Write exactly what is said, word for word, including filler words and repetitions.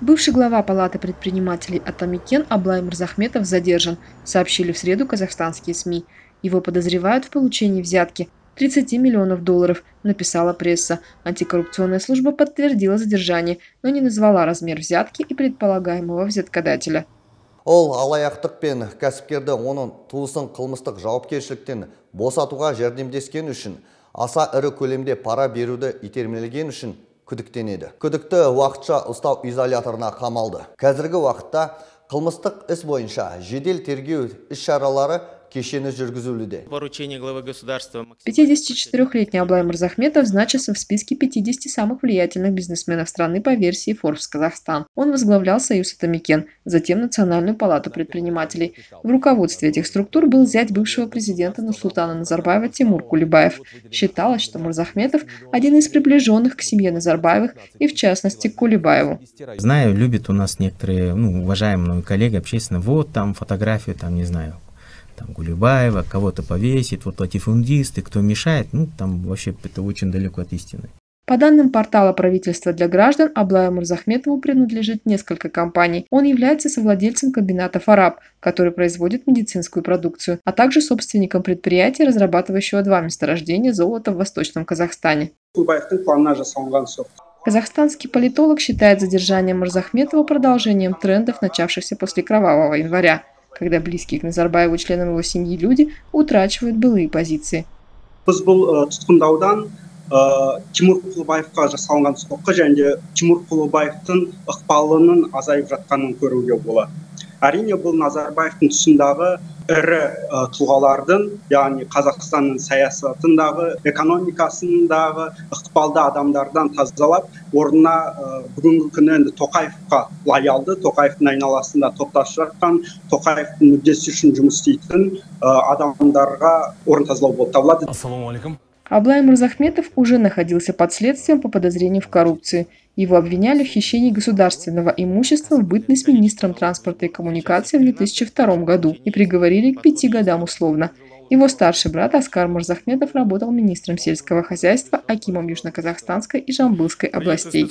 Бывший глава Палаты предпринимателей Атамекен Аблай Мырзахметов задержан, сообщили в среду казахстанские СМИ. Его подозревают в получении взятки тридцати миллионов долларов, написала пресса. Антикоррупционная служба подтвердила задержание, но не назвала размер взятки и предполагаемого взяткодателя. Ол алаяқтық пен кәсіпкерді оның туысын қылмыстық жауапкершіліктен босатуға жәрдемдескен үшін, аса ірі көлемде пара беруді итермелеген үшін күдіктенеді. Күдікті уақытша ұстау изоляторына қамалды. Қазіргі уақытта қылмыстық іс бойынша жедел тергеу іс-шаралары кешені жүргізілуде. пятидесятичетырёхлетний Аблай Мырзахметов значится в списке пятидесяти самых влиятельных бизнесменов страны по версии Forbes Казахстан. Он возглавлял Союз Атамекен, затем Национальную палату предпринимателей. В руководстве этих структур был зять бывшего президента Насултана Назарбаева Тимур Кулибаев. Считалось, что Мырзахметов один из приближенных к семье Назарбаевых и, в частности, к Кулибаеву. Знаю, любят у нас некоторые, ну, уважаемые коллеги, общественно, вот там фотографию, там, не знаю, там Кулибаева, кого-то повесит, вот латифундисты, кто мешает, ну там вообще это очень далеко от истины. По данным портала «Правительство для граждан», Аблаю Мырзахметову принадлежит несколько компаний. Он является совладельцем комбината «Фараб», который производит медицинскую продукцию, а также собственником предприятия, разрабатывающего два месторождения золота в Восточном Казахстане. Казахстанский политолог считает задержание Мырзахметова продолжением трендов, начавшихся после кровавого января, когда близкие к Назарбаеву членам его семьи люди утрачивают былые позиции. Аблай Мырзахметов уже находился под следствием по подозрению в коррупции. Его обвиняли в хищении государственного имущества в бытность министром транспорта и коммуникации в две тысячи втором году и приговорили к пяти годам условно. Его старший брат Аскар Мырзахметов работал министром сельского хозяйства, акимом Южно-Казахстанской и Жамбылской областей.